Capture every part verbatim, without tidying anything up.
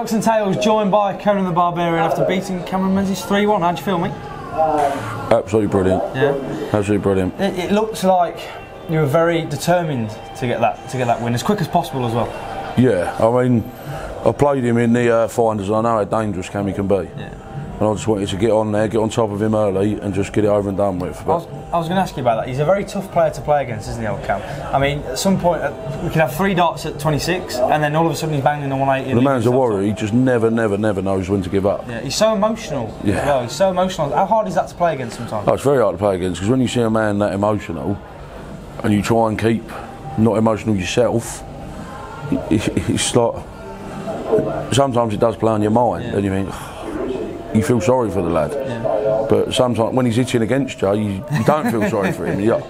Tucks and Tails, joined by Conan the Barbarian after beating Cameron Menzies three one. How'd you feel, mate? Absolutely brilliant. Yeah. Absolutely brilliant. It, it looks like you were very determined to get that to get that win as quick as possible as well. Yeah. I mean, I played him in the uh, finals. I know how dangerous Cammy can be. Yeah. And I just wanted to get on there, get on top of him early and just get it over and done with. But I was, I was going to ask you about that. He's a very tough player to play against, isn't he, old Cam? I mean, at some point, uh, we could have three darts at twenty-six and then all of a sudden he's banging the one eighty. The man's a warrior. He just never, never, never knows when to give up. Yeah, he's so emotional. Yeah. Well, he's so emotional. How hard is that to play against sometimes? Oh, it's very hard to play against, because when you see a man that emotional and you try and keep not emotional yourself, it, it, it's like, sometimes it does play on your mind, yeah. And you think, you feel sorry for the lad, yeah. But sometimes when he's hitting against you, you, you don't feel sorry for him. You're,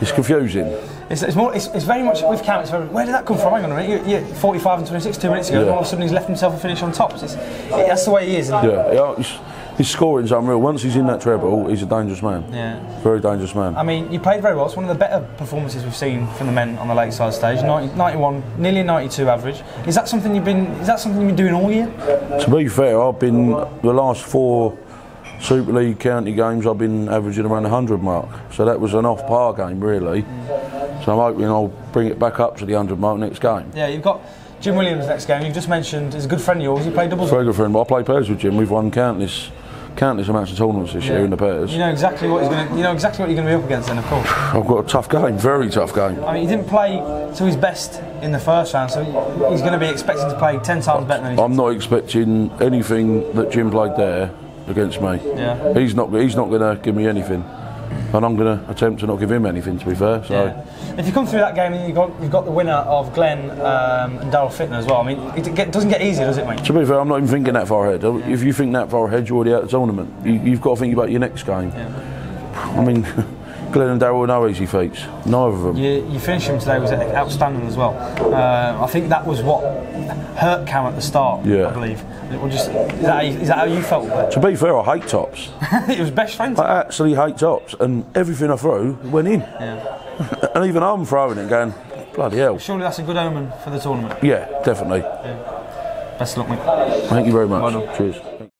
it's confusing. It's, it's more. It's, it's very much with Cam. It's very, where did that come from? Hang on a minute. You, you, forty-five and twenty-six, two minutes ago, yeah. And all of a sudden he's left himself a finish on top. It's, it, that's the way he is. Isn't it? Yeah, yeah it's, his scoring's unreal. Once he's in that treble, he's a dangerous man. Yeah, very dangerous man. I mean, you played very well. It's one of the better performances we've seen from the men on the Lakeside stage. ninety, ninety-one, nearly ninety-two average. Is that something you've been? Is that something you've been doing all year? To be fair, I've been the last four Super League county games. I've been averaging around the hundred mark. So that was an off-par game, really. Mm. So I'm hoping I'll bring it back up to the hundred mark next game. Yeah, you've got Jim Williams next game. You've just mentioned is a good friend of yours. You play doubles. Very good friend. Well, I play pairs with Jim. We've won countless. countless amounts of tournaments this yeah. year in the pairs. You know exactly what he's going to, you know exactly what you're going to be up against then, of course. I've got a tough game, very tough game. I mean, he didn't play to his best in the first round, so he's going to be expecting to play ten times better than he's I'm not expecting anything that Jim played there against me. Yeah. He's not he's not going to give me anything. And I'm going to attempt to not give him anything, to be fair. So. Yeah. If you come through that game, you've got, you've got the winner of Glenn um, and Darryl Fittner as well. I mean, it get, doesn't get easier, does it, mate? To be fair, I'm not even thinking that far ahead. Yeah. If you think that far ahead, you're already out of the tournament. You, you've got to think about your next game. Yeah. I mean, Glenn and Darryl are no easy feats. Neither of them. You, you finishing him today was outstanding as well. Uh, I think that was what hurt Cam at the start, yeah. I believe. Just, is, that you, is that how you felt? There? To be fair, I hate tops. It was best friends. I actually hate tops, and everything I threw went in. Yeah. And even I'm throwing it, going, bloody hell. Surely that's a good omen for the tournament. Yeah, definitely. Yeah. Best of luck, mate. Thank you very much. Well done. Cheers.